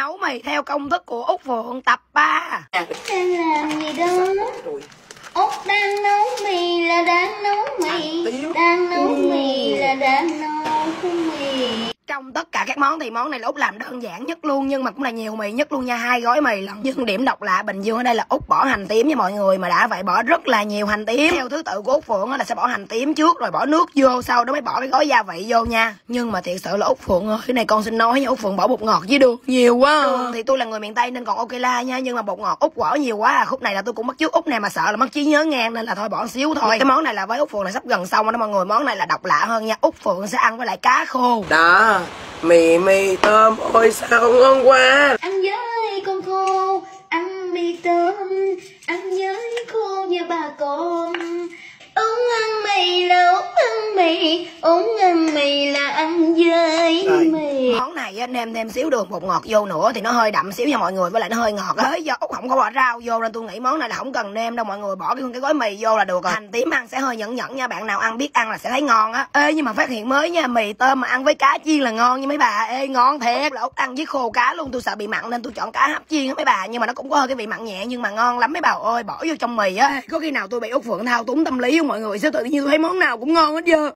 Nấu mì theo công thức của Út Vượng tập 3. Đang làm gì đó? Út đang nấu mì là đang nấu mì. Đang nấu mì là đang nấu mì. Trong tất cả các món thì món này là Út làm đơn giản nhất luôn, nhưng mà cũng là nhiều mì nhất luôn nha, 2 gói mì lận. Nhưng điểm độc lạ Bình Dương ở đây là Út bỏ hành tím nha mọi người, mà đã vậy bỏ rất là nhiều hành tím. Theo thứ tự của Út Phượng là sẽ bỏ hành tím trước rồi bỏ nước vô, sau đó mới bỏ cái gói gia vị vô nha. Nhưng mà thiệt sự là Út Phượng ơi, cái này con xin nói nha, Út Phượng bỏ bột ngọt với đường nhiều quá. Đường thì tôi là người miền Tây nên còn ok la nha, nhưng mà bột ngọt Út bỏ nhiều quá, khúc này là tôi cũng bắt chước Út nè mà sợ là mất trí nhớ ngang nên là thôi bỏ xíu thôi. Cái món này là với Út Phượng là sắp gần xong đó mọi người, món này là độc lạ hơn nha. Út Phượng sẽ ăn với lại cá khô. Đó. Mì tôm ôi sao ngon quá. Ăn với con khô, ăn mì tôm, ăn với khô như bà con. Uống ăn mì là uống ăn mì, uống ăn mì là ăn với mì. Món này anh em thêm xíu đường bột ngọt vô nữa thì nó hơi đậm xíu nha mọi người, với lại nó hơi ngọt á. Do Út không có bỏ rau vô nên tôi nghĩ món này là không cần nêm đâu mọi người, bỏ cái gói mì vô là được rồi. Hành tím ăn sẽ hơi nhẫn nhẫn nha, bạn nào ăn biết ăn là sẽ thấy ngon á. Ê nhưng mà phát hiện mới nha, mì tôm mà ăn với cá chiên là ngon nha mấy bà. Ê ngon thiệt, là Út ăn với khô cá luôn, tôi sợ bị mặn nên tôi chọn cá hấp chiên á mấy bà, nhưng mà nó cũng có hơi cái vị mặn nhẹ nhưng mà ngon lắm mấy bà ơi, bỏ vô trong mì á. Có khi nào tôi bị Út Phượng thao túng tâm lý không mọi người, sao tự nhiên tôi thấy món nào cũng ngon hết trơn.